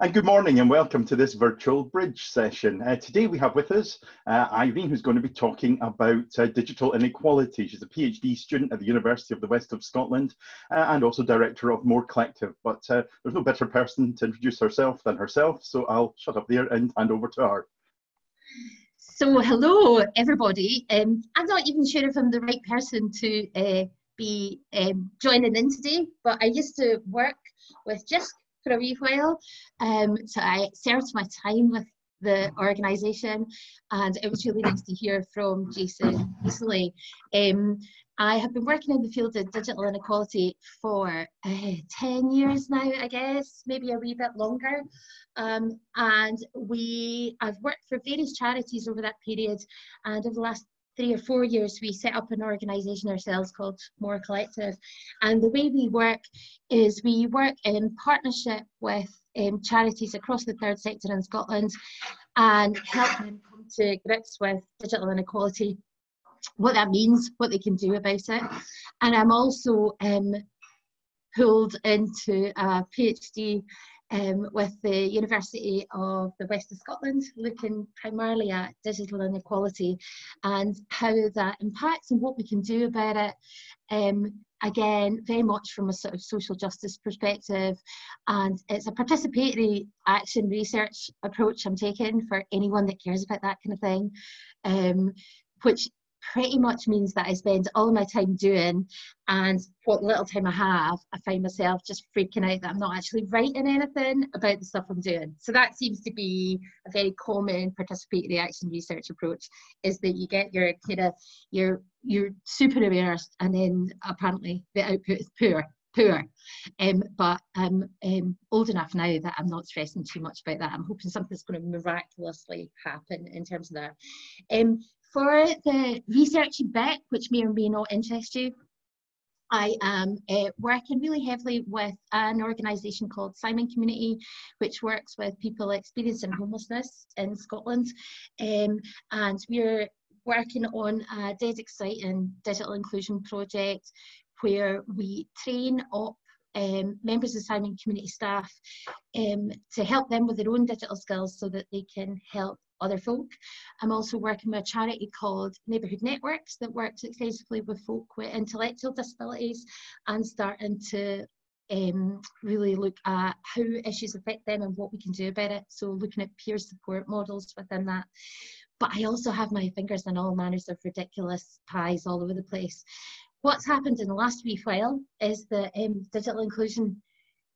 And good morning and welcome to this virtual bridge session. Today we have with us Irene, who's going to be talking about digital inequality. She's a PhD student at the University of the West of Scotland and also director of Mhor Collective. But there's no better person to introduce herself than herself, so I'll shut up there and hand over to her. So hello everybody. I'm not even sure if I'm the right person to be joining in today, but I used to work with just for a wee while, so I served my time with the organisation, and it was really nice to hear from Jason recently. I have been working in the field of digital inequality for 10 years now, I guess, maybe a wee bit longer. And I've worked for various charities over that period, and over the last 3 or 4 years we set up an organisation ourselves called Mhor Collective, and the way we work is we work in partnership with charities across the third sector in Scotland and help them come to grips with digital inequality, what that means, what they can do about it. And I'm also pulled into a PhD with the University of the West of Scotland, looking primarily at digital inequality and how that impacts and what we can do about it. Again, very much from a sort of social justice perspective, and it's a participatory action research approach I'm taking for anyone that cares about that kind of thing, which pretty much means that I spend all my time doing, and what little time I have, I find myself just freaking out that I'm not actually writing anything about the stuff I'm doing. So that seems to be a very common participatory action research approach, is that you get your kind of you're super aware, and then apparently the output is poor. But I'm old enough now that I'm not stressing too much about that. I'm hoping something's going to miraculously happen in terms of that. For the researchy bit, which may or may not interest you, I am working really heavily with an organisation called Simon Community, which works with people experiencing homelessness in Scotland, and we're working on a dead exciting digital inclusion project where we train up members of Simon Community staff to help them with their own digital skills so that they can help other folk. I'm also working with a charity called Neighbourhood Networks that works extensively with folk with intellectual disabilities, and starting to really look at how issues affect them and what we can do about it. So looking at peer support models within that. But I also have my fingers in all manners of ridiculous pies all over the place. What's happened in the last wee while is that digital inclusion,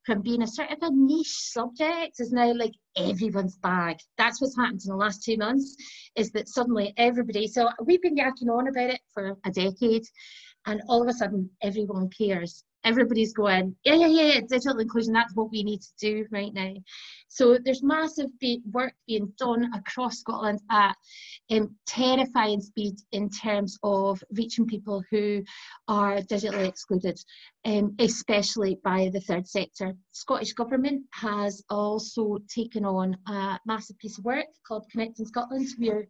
from being a sort of a niche subject, is now like everyone's bag. That's what's happened in the last 2 months, is that suddenly everybody, so we've been yakking on about it for a decade, and all of a sudden everyone cares. Everybody's going, yeah, digital inclusion, that's what we need to do right now. So there's massive work being done across Scotland at terrifying speed in terms of reaching people who are digitally excluded, especially by the third sector. Scottish Government has also taken on a massive piece of work called Connecting Scotland. We're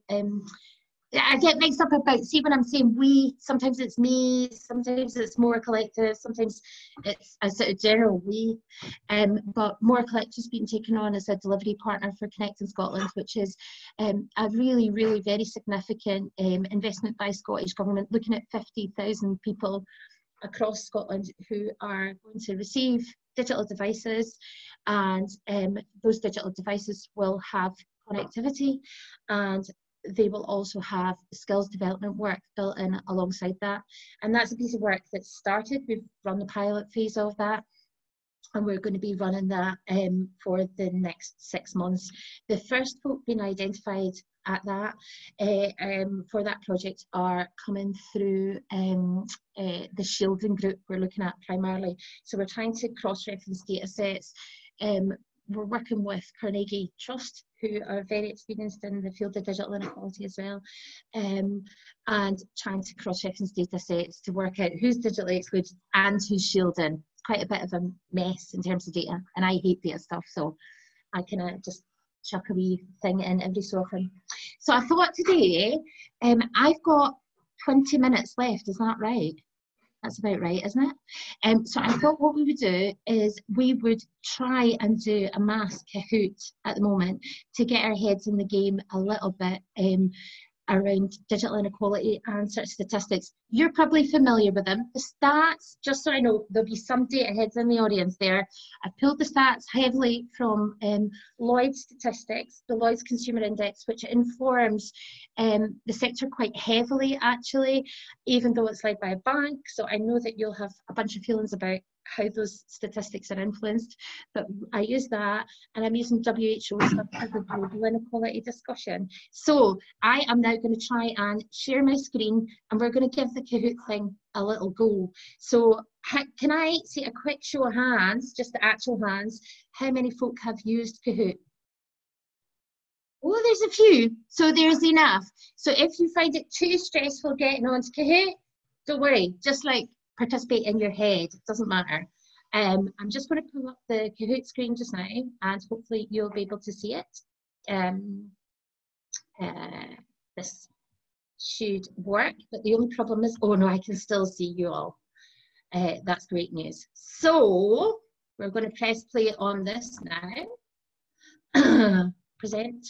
I get mixed up about, see when I'm saying we, sometimes it's me, sometimes it's Mhor Collective, sometimes it's a sort of general we. But Mhor Collective has been taken on as a delivery partner for Connecting Scotland, which is a really, really very significant investment by Scottish Government, looking at 50,000 people across Scotland who are going to receive digital devices, and those digital devices will have connectivity, and they will also have skills development work built in alongside that. And that's a piece of work that's started. We've run the pilot phase of that, and we're going to be running that for the next 6 months. The first folk being identified at that for that project are coming through the shielding group we're looking at primarily. So we're trying to cross-reference data sets. We're working with Carnegie Trust, who are very experienced in the field of digital inequality as well, and trying to cross-reference data sets to work out who's digitally excluded and who's shielding. It's quite a bit of a mess in terms of data, and I hate data stuff, so I kind of just chuck a wee thing in every so often. So I thought today, I've got 20 minutes left, is that right? That's about right, isn't it? So I thought what we would do is we would try and do a mass Kahoot at the moment to get our heads in the game a little bit around digital inequality and such statistics. You're probably familiar with them. The stats, just so I know, there'll be some data heads in the audience there. I pulled the stats heavily from Lloyd's statistics, the Lloyd's Consumer Index, which informs the sector quite heavily, actually, even though it's led by a bank. So I know that you'll have a bunch of feelings about how those statistics are influenced, but I use that, and I'm using WHO stuff for the global inequality discussion. So I am now going to try and share my screen, and we're going to give the Kahoot thing a little go. So can I see a quick show of hands, just the actual hands, how many folk have used Kahoot? Oh, there's a few, so there's enough. So if you find it too stressful getting onto Kahoot, don't worry, just like participate in your head, it doesn't matter. I'm just going to pull up the Kahoot screen just now, and hopefully you'll be able to see it. This should work, but the only problem is, oh no, I can still see you all. That's great news. So we're going to press play on this now. Present.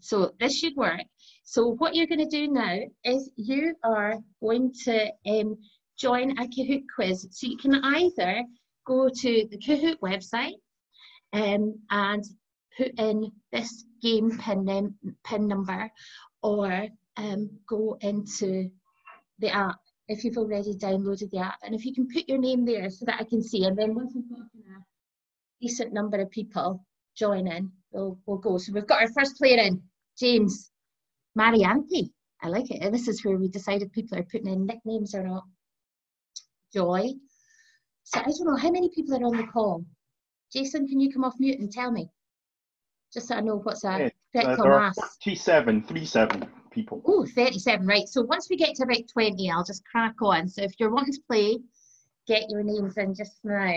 So this should work. So what you're going to do now is you are going to join a Kahoot quiz. So you can either go to the Kahoot website and put in this game pin number, or go into the app if you've already downloaded the app. And if you can put your name there so that I can see, and then once we've got a decent number of people joining, we'll go. So we've got our first player in, James. Marianti, I like it. And this is where we decided people are putting in nicknames or not. Joy. So I don't know, how many people are on the call? Jason, can you come off mute and tell me? Just so I know what's a critical mass. 37 people. Oh, 37, right. So once we get to about 20, I'll just crack on. So if you're wanting to play, get your names in just now.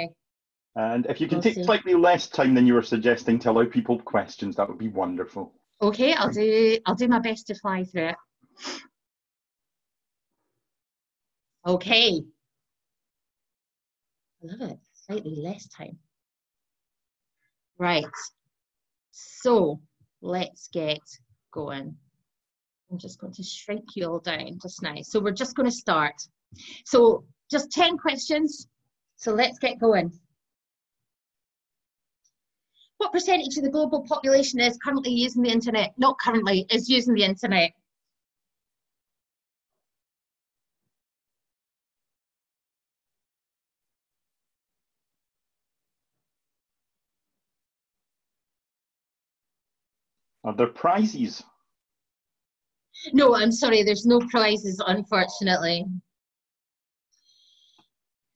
And if you can take slightly less time than you were suggesting to allow people questions, that would be wonderful. Okay, I'll do my best to fly through it. Okay. I love it. Slightly less time. Right. So let's get going. I'm just going to shrink you all down just now. So we're just going to start. So just 10 questions. So let's get going. What percentage of the global population is currently using the internet? Not currently, is using the internet. Are there prizes? No, I'm sorry, there's no prizes, unfortunately.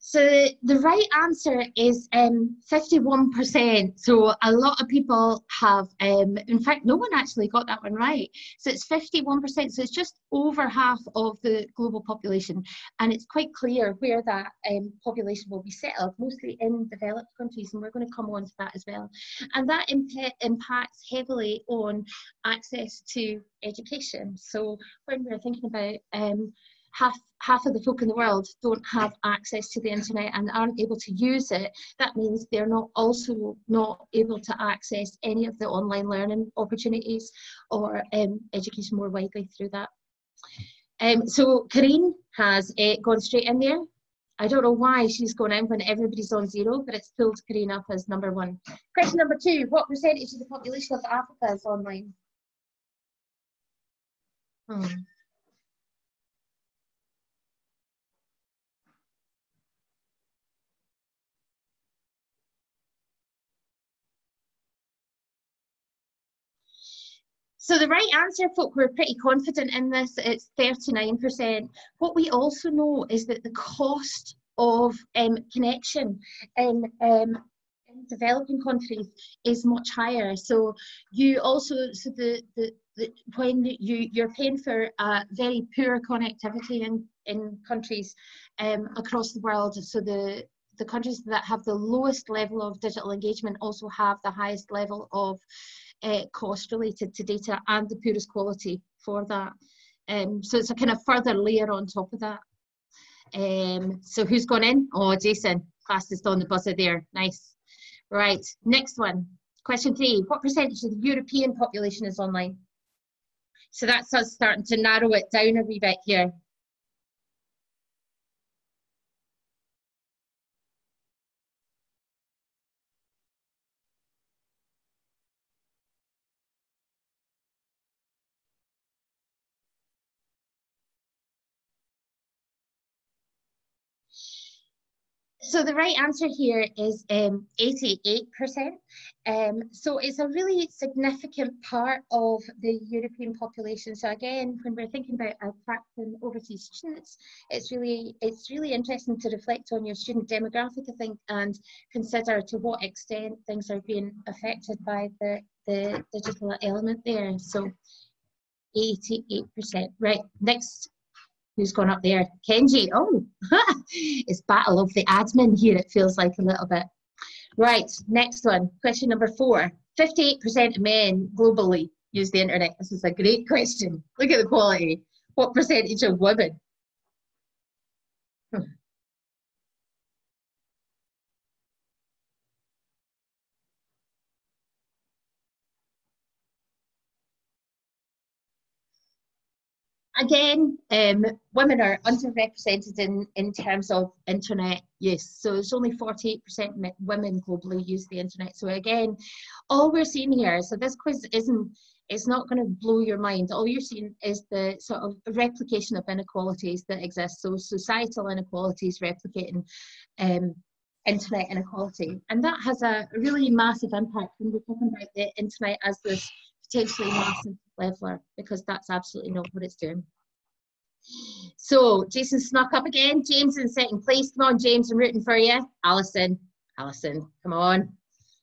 So the right answer is 51%. So a lot of people have, in fact, no one actually got that one right. So it's 51%. So it's just over half of the global population. And it's quite clear where that population will be settled, mostly in developed countries. And we're going to come on to that as well. And that impacts heavily on access to education. So when we're thinking about half of the folk in the world don't have access to the internet and aren't able to use it, that means they're also not able to access any of the online learning opportunities or education more widely through that. So Karine has gone straight in there. I don't know why she's gone in when everybody's on zero, but it's pulled Karine up as number one. Question number two, what percentage of the population of Africa is online? So the right answer, folk, we're pretty confident in this, it's 39%. What we also know is that the cost of connection in developing countries is much higher. So you also, so when you're paying for very poor connectivity in countries across the world, so the countries that have the lowest level of digital engagement also have the highest level of cost related to data and the poorest quality for that. So it's a kind of further layer on top of that. So who's gone in? Oh, Jason, fastest on the buzzer there. Nice. Right, next one. Question 3, what percentage of the European population is online? So that's us starting to narrow it down a wee bit here. So the right answer here is 88%. So it's a really significant part of the European population. So again, when we're thinking about attracting overseas students, it's really interesting to reflect on your student demographic, I think, and consider to what extent things are being affected by the digital element there. So 88%. Right, next. Who's gone up there? Kenji. Oh, it's battle of the admin here, it feels like a little bit. Right, next one. Question number 4. 58% of men globally use the internet. This is a great question. Look at the quality. What percentage of women? Again, women are underrepresented in terms of internet use. So it's only 48% women globally use the internet. So again, all we're seeing here, so this quiz isn't, it's not going to blow your mind. All you're seeing is the sort of replication of inequalities that exist. So societal inequalities replicating internet inequality. And that has a really massive impact when we're talking about the internet as this potentially massive leveler, because that's absolutely not what it's doing. So Jason snuck up again. James in second place. Come on, James, I'm rooting for you. Alison, come on.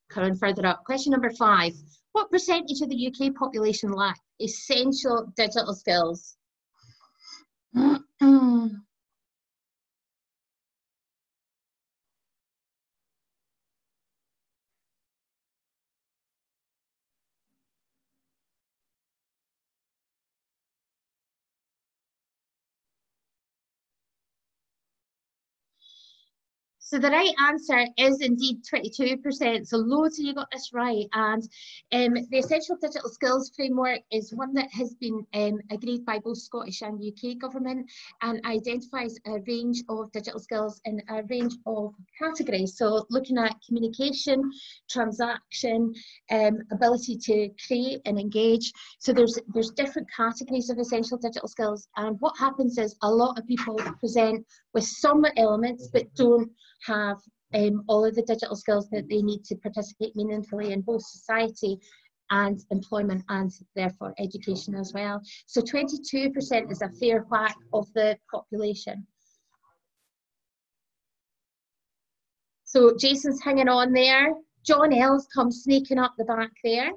Coming further up. Question number 5. What percentage of the UK population lack essential digital skills? So the right answer is indeed 22%. So loads of you got this right. And the Essential Digital Skills Framework is one that has been agreed by both Scottish and UK government, and identifies a range of digital skills in a range of categories. So looking at communication, transaction, ability to create and engage. So there's different categories of essential digital skills. And what happens is a lot of people present with some elements but don't have all of the digital skills that they need to participate meaningfully in both society and employment, and therefore education as well. So 22% is a fair whack of the population. So Jason's hanging on there. John Ellis comes sneaking up the back there.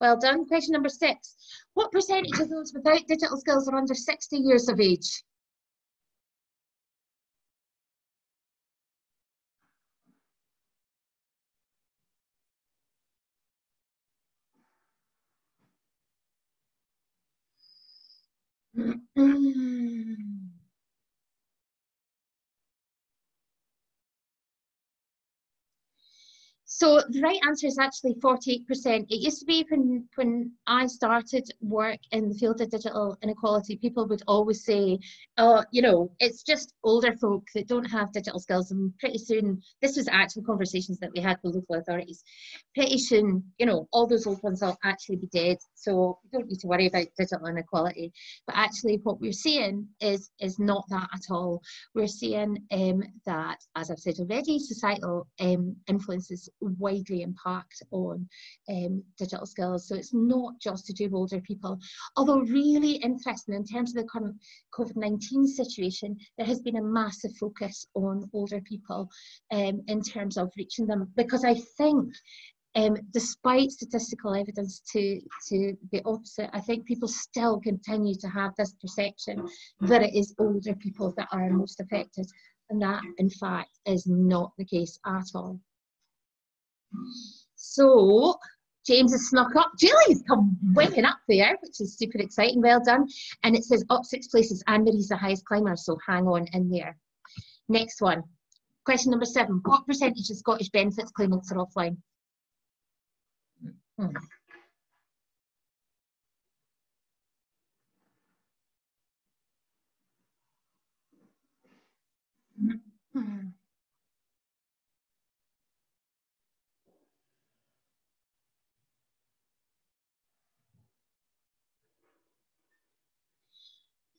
Well done. Question number 6. What percentage of those without digital skills are under 60 years of age? So the right answer is actually 48%. It used to be when I started work in the field of digital inequality, people would always say, oh, you know, it's just older folk that don't have digital skills. And pretty soon, this was actual conversations that we had with local authorities. Pretty soon, you know, all those old ones will actually be dead. So we don't need to worry about digital inequality. But actually what we're seeing is not that at all. We're seeing that, as I've said already, societal influences widely impact on digital skills. So it's not just to do with older people. Although really interesting, in terms of the current COVID-19 situation, there has been a massive focus on older people in terms of reaching them, because I think despite statistical evidence to the opposite, I think people still continue to have this perception that it is older people that are most affected, and that in fact is not the case at all. So James has snuck up. Julie's come waking up there, which is super exciting. Well done. And it says up 6 places. Anne-Marie's the highest climber, so hang on in there. Next one. Question number 7. What percentage of Scottish benefits claimants are offline?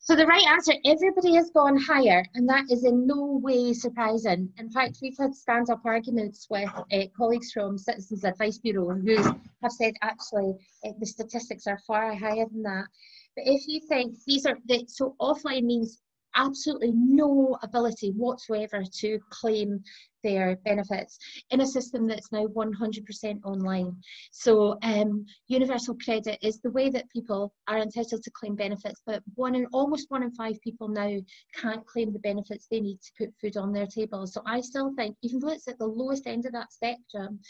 So the right answer, everybody has gone higher, and that is in no way surprising. In fact, we've had stand-up arguments with colleagues from Citizens Advice Bureau who have said, actually, the statistics are far higher than that. But if you think these are, so offline means absolutely no ability whatsoever to claim their benefits in a system that's now 100% online. So universal credit is the way that people are entitled to claim benefits, but almost one in five people now can't claim the benefits they need to put food on their table. So I still think, even though it's at the lowest end of that spectrum,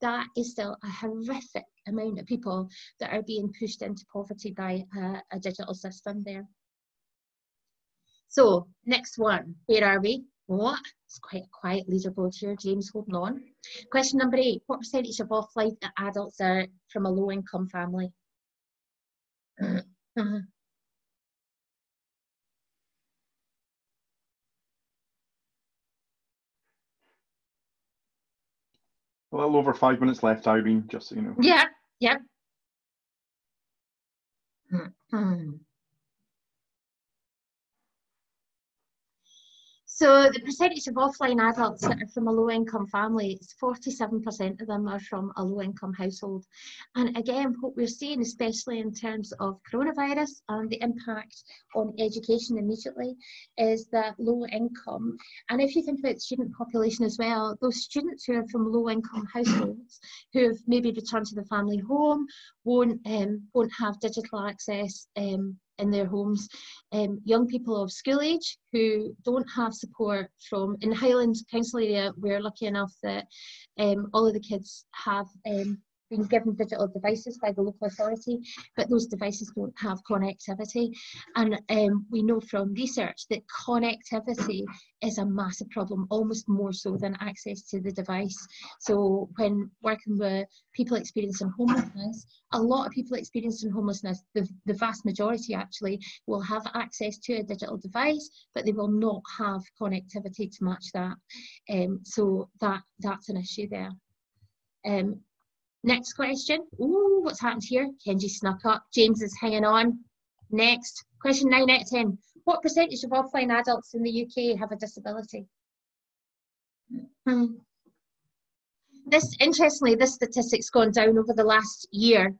that is still a horrific amount of people that are being pushed into poverty by a digital system there. So next one, where are we? What? It's quite a quiet leaderboard here, James, holding on. Question number 8, what percentage of offline adults are from a low-income family? A little over 5 minutes left, Irene, just so you know. Yeah, yeah. So the percentage of offline adults that are from a low-income family, it's 47% of them are from a low-income household. And again, what we're seeing, especially in terms of coronavirus and the impact on education immediately, is that low income. And if you think about the student population as well, those students who are from low-income households, who have maybe returned to the family home, won't have digital access in their homes. Young people of school age who don't have support from, in Highland Council area, we're lucky enough that all of the kids have been given digital devices by the local authority, but those devices don't have connectivity. And we know from research that connectivity is a massive problem, almost more so than access to the device. So when working with people experiencing homelessness, a lot of people experiencing homelessness, the vast majority actually, will have access to a digital device, but they will not have connectivity to match that. So that's an issue there. Next question. Ooh, what's happened here? Kenji snuck up. James is hanging on. Next. Question 9 out of 10. What percentage of offline adults in the UK have a disability? This, interestingly, this statistic's gone down over the last year.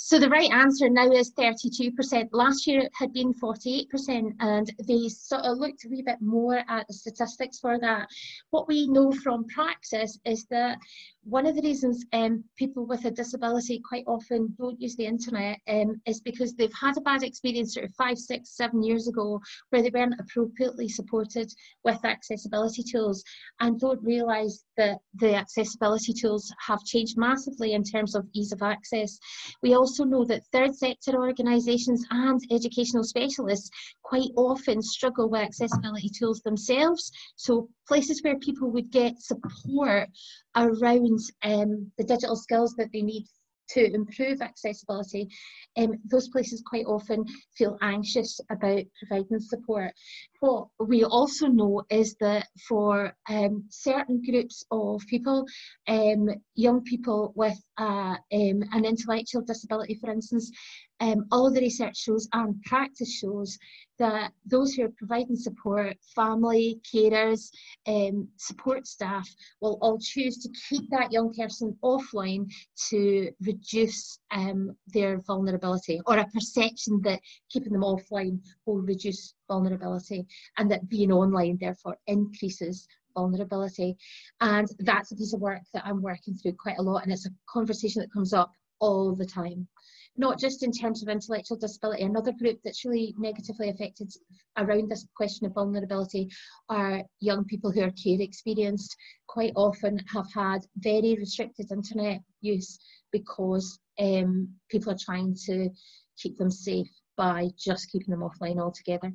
So the right answer now is 32%. Last year it had been 48%, and they sort of looked a wee bit more at the statistics for that. What we know from practice is that one of the reasons people with a disability quite often don't use the internet is because they've had a bad experience sort of 5, 6, 7 years ago where they weren't appropriately supported with accessibility tools, and don't realise that the accessibility tools have changed massively in terms of ease of access. We also know that third sector organisations and educational specialists quite often struggle with accessibility tools themselves. So places where people would get support around the digital skills that they need to improve accessibility, those places quite often feel anxious about providing support. What we also know is that for certain groups of people, young people with an intellectual disability, for instance, all the research shows and practice shows that those who are providing support, family, carers, support staff, will all choose to keep that young person offline to reduce their vulnerability, or a perception that keeping them offline will reduce vulnerability, and that being online therefore increases vulnerability. And that's a piece of work that I'm working through quite a lot, and it's a conversation that comes up all the time. not just in terms of intellectual disability. Another group that's really negatively affected around this question of vulnerability are young people who are care experienced, quite often have had very restricted internet use because people are trying to keep them safe by just keeping them offline altogether.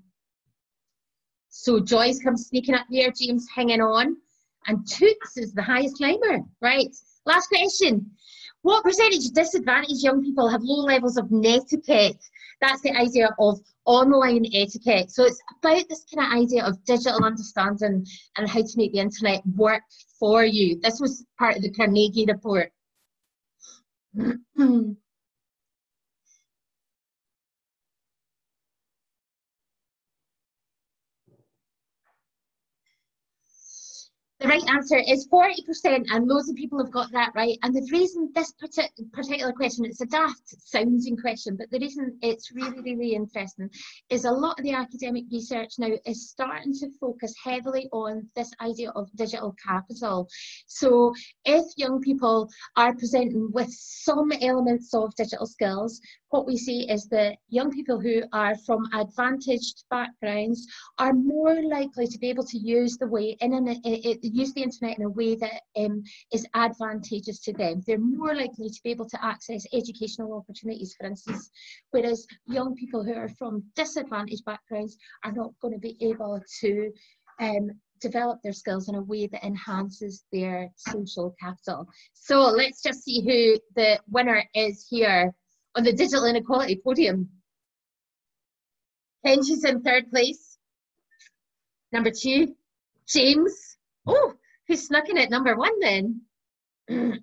So Joy's come sneaking up there, James hanging on, and Toots is the highest climber. Right, last question. What percentage of disadvantaged young people have low levels of netiquette? That's the idea of online etiquette. So it's about this kind of idea of digital understanding and how to make the internet work for you. This was part of the Carnegie report. The right answer is 40%, and loads of people have got that right. And the reason this particular question, it's a daft sounding question, but the reason it's really, really interesting is a lot of the academic research now is starting to focus heavily on this idea of digital capital. So if young people are presenting with some elements of digital skills, what we see is that young people who are from advantaged backgrounds are more likely to be able to use the way use the internet in a way that is advantageous to them. They're more likely to be able to access educational opportunities, for instance, whereas young people who are from disadvantaged backgrounds are not going to be able to develop their skills in a way that enhances their social capital. So let's just see who the winner is here on the digital inequality podium. Kenji's in third place. Number two, James. Oh, who's snuck in at number one then? Julie!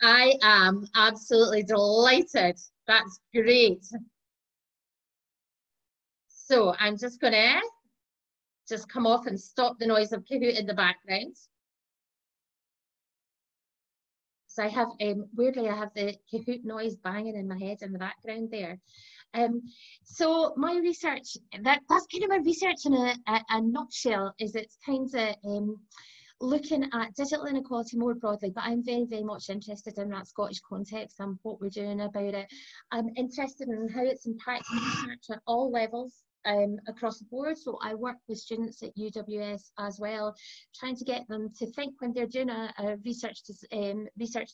I am absolutely delighted. That's great. So I'm just going to come off and stop the noise of Kahoot in the background. So I have, weirdly, I have the Kahoot noise banging in my head in the background there. So my research, that's kind of my research in a nutshell, is it's kind of looking at digital inequality more broadly, but I'm very, very much interested in that Scottish context and what we're doing about it. I'm interested in how it's impacting research at all levels. Across the board. So I work with students at UWS as well, trying to get them to think when they're doing a research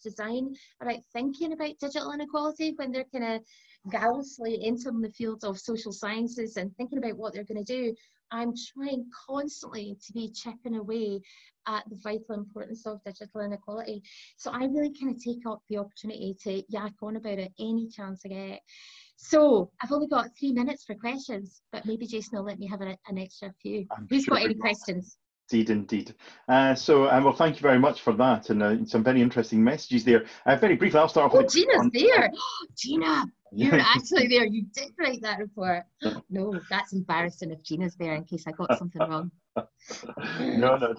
design about thinking about digital inequality, when they're kind of gallantly entering the field of social sciences and thinking about what they're going to do. I'm trying constantly to be chipping away at the vital importance of digital inequality. So I really kind of take up the opportunity to yak on about it any chance I get. So I've only got 3 minutes for questions, but maybe Jason will let me have an extra few. Who's got any questions? Indeed, indeed. Well, thank you very much for that, and some very interesting messages there. Very briefly, I'll start off with... Oh, Gina's there. Gina, you're actually there. You did write that report. No, that's embarrassing if Gina's there, in case I got something wrong. No.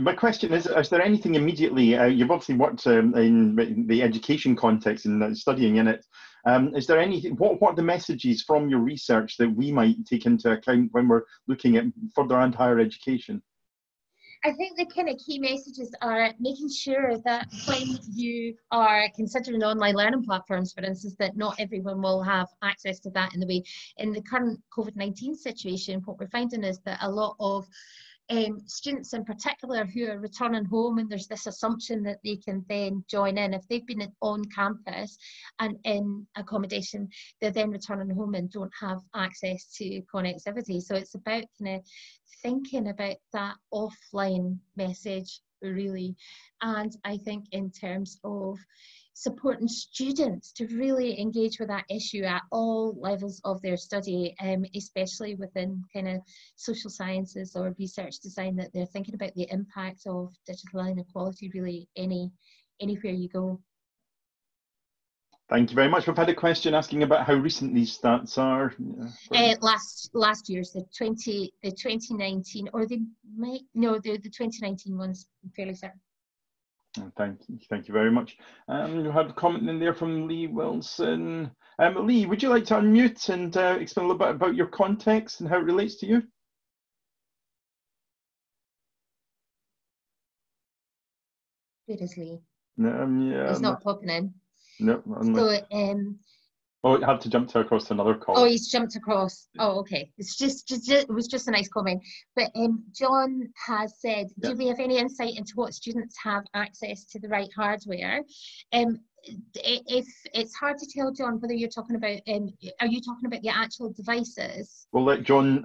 My question is there anything immediately, you've obviously worked in the education context and studying in it. Is there anything, what are the messages from your research that we might take into account when we're looking at further and higher education? I think the kind of key messages are making sure that when you are considering online learning platforms, for instance, that not everyone will have access to that in the way. In the current COVID-19 situation, what we're finding is that a lot of students in particular who are returning home, and there's this assumption that they can then join in. If they've been on campus and in accommodation, they're then returning home and don't have access to connectivity. So it's about kind of thinking about that offline message really. And I think in terms of supporting students to really engage with that issue at all levels of their study, especially within kind of social sciences or research design, that they're thinking about the impact of digital inequality really anywhere you go. Thank you very much. We've had a question asking about how recent these stats are. Yeah, last year's, the 2019, or they might, no, the 2019 ones, I'm fairly certain. Thank you very much. You had a comment in there from Lee Wilson. Lee, would you like to unmute and explain a little bit about your context and how it relates to you? Where is Lee? No, it's not popping in. No, so, oh, you had to jump to across to another call. Oh, he's jumped across. Oh, okay. It's just it was just a nice comment. But John has said, yeah. Do we have any insight into what students have access to the right hardware? If it's hard to tell, John, whether you're talking about, are you talking about the actual devices? We'll let John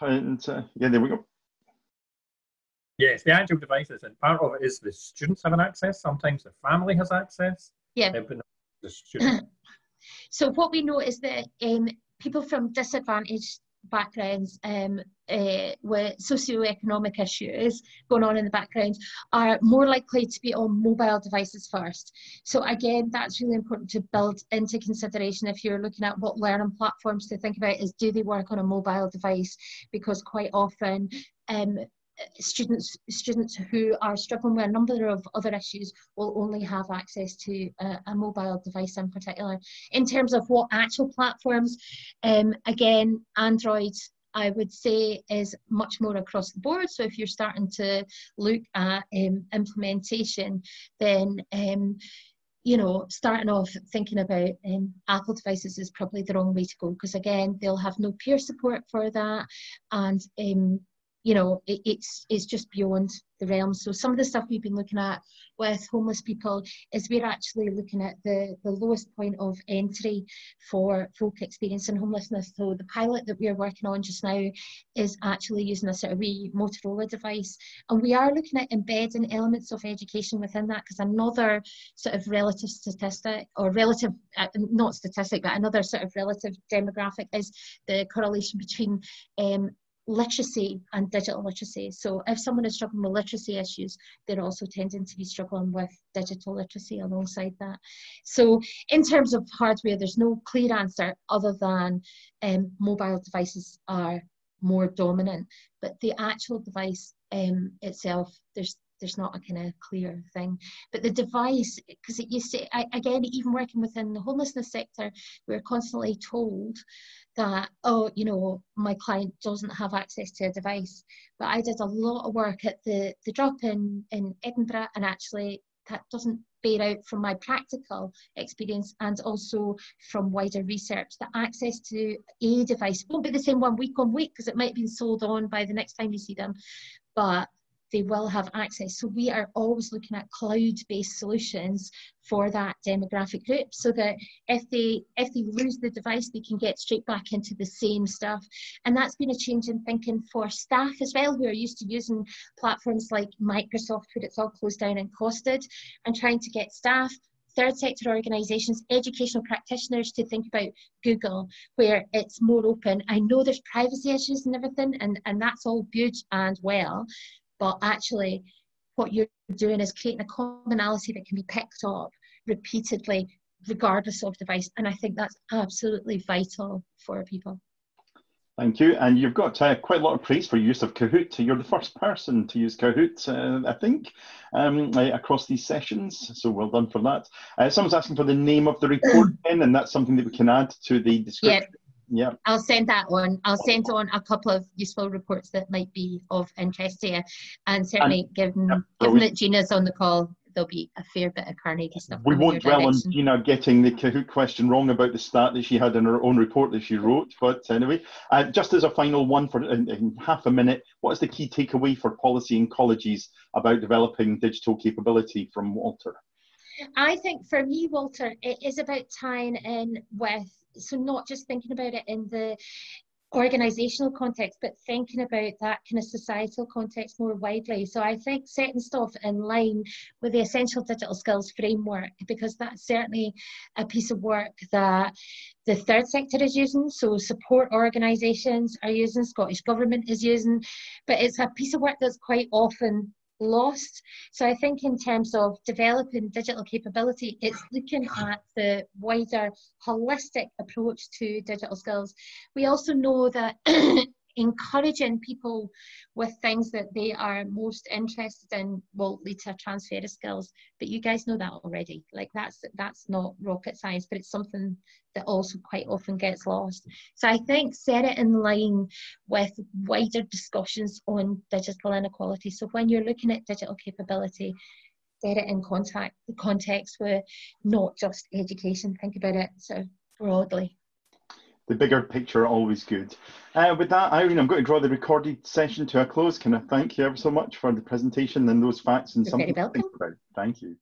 yeah, there we go. Yes, the actual devices, and part of it is the students having access. Sometimes the family has access. Yeah. But the students. So what we know is that people from disadvantaged backgrounds with socioeconomic issues going on in the background are more likely to be on mobile devices first. So again, that's really important to build into consideration if you're looking at what learning platforms to think about is, do they work on a mobile device? Because quite often students who are struggling with a number of other issues will only have access to a mobile device in particular. In terms of what actual platforms, again, Android, I would say, is much more across the board. So if you're starting to look at implementation, then you know, starting off thinking about Apple devices is probably the wrong way to go, because again, they'll have no peer support for that, and you know, it's just beyond the realm. So some of the stuff we've been looking at with homeless people is we're actually looking at the lowest point of entry for folk experiencing homelessness. So the pilot that we're working on just now is actually using a sort of wee Motorola device. And we are looking at embedding elements of education within that, because another sort of relative statistic, or relative, not statistic, but another sort of relative demographic is the correlation between literacy and digital literacy. So if someone is struggling with literacy issues, they're also tending to be struggling with digital literacy alongside that. So in terms of hardware, there's no clear answer other than mobile devices are more dominant, but the actual device itself, there's not a kind of clear thing. But the device, because it used to, again, even working within the homelessness sector, we're constantly told that, oh, you know, my client doesn't have access to a device. But I did a lot of work at the drop in Edinburgh, and actually that doesn't bear out from my practical experience and also from wider research, that access to a device won't be the same one week on week, because it might be sold on by the next time you see them, but they will have access. So we are always looking at cloud-based solutions for that demographic group, so that if they lose the device, they can get straight back into the same stuff. And that's been a change in thinking for staff as well, who are used to using platforms like Microsoft, where it's all closed down and costed, and trying to get staff, third sector organisations, educational practitioners to think about Google, where it's more open. I know there's privacy issues and everything, and that's all good and well, but actually what you're doing is creating a commonality that can be picked up repeatedly, regardless of device. And I think that's absolutely vital for people. Thank you. And you've got quite a lot of praise for use of Kahoot. You're the first person to use Kahoot, I think, across these sessions. So well done for that. Someone's asking for the name of the report, and that's something that we can add to the description. Yep. Yeah, I'll send that on. I'll send on a couple of useful reports that might be of interest to you, and certainly given that Gina's on the call, there'll be a fair bit of Carnegie stuff. We won't dwell on Gina getting the Kahoot question wrong about the stat that she had in her own report that she wrote, but anyway, just as a final one for in half a minute, what is the key takeaway for policy and colleges about developing digital capability from Walter? I think for me, Walter, it is about tying in with, so not just thinking about it in the organisational context, but thinking about that kind of societal context more widely. So I think setting stuff in line with the essential digital skills framework, because that's certainly a piece of work that the third sector is using, so support organisations are using, Scottish Government is using, but it's a piece of work that's quite often lost. So I think in terms of developing digital capability, it's looking at the wider holistic approach to digital skills. We also know that encouraging people with things that they are most interested in will lead to a transfer of skills, but you guys know that already. Like that's not rocket science, but it's something that also quite often gets lost. So I think set it in line with wider discussions on digital inequality. So when you're looking at digital capability, set it in context with not just education. Think about it sort of broadly. The bigger picture, always good. With that, Irene, I'm going to draw the recorded session to a close. Can I thank you ever so much for the presentation and those facts and something to think about? Thank you.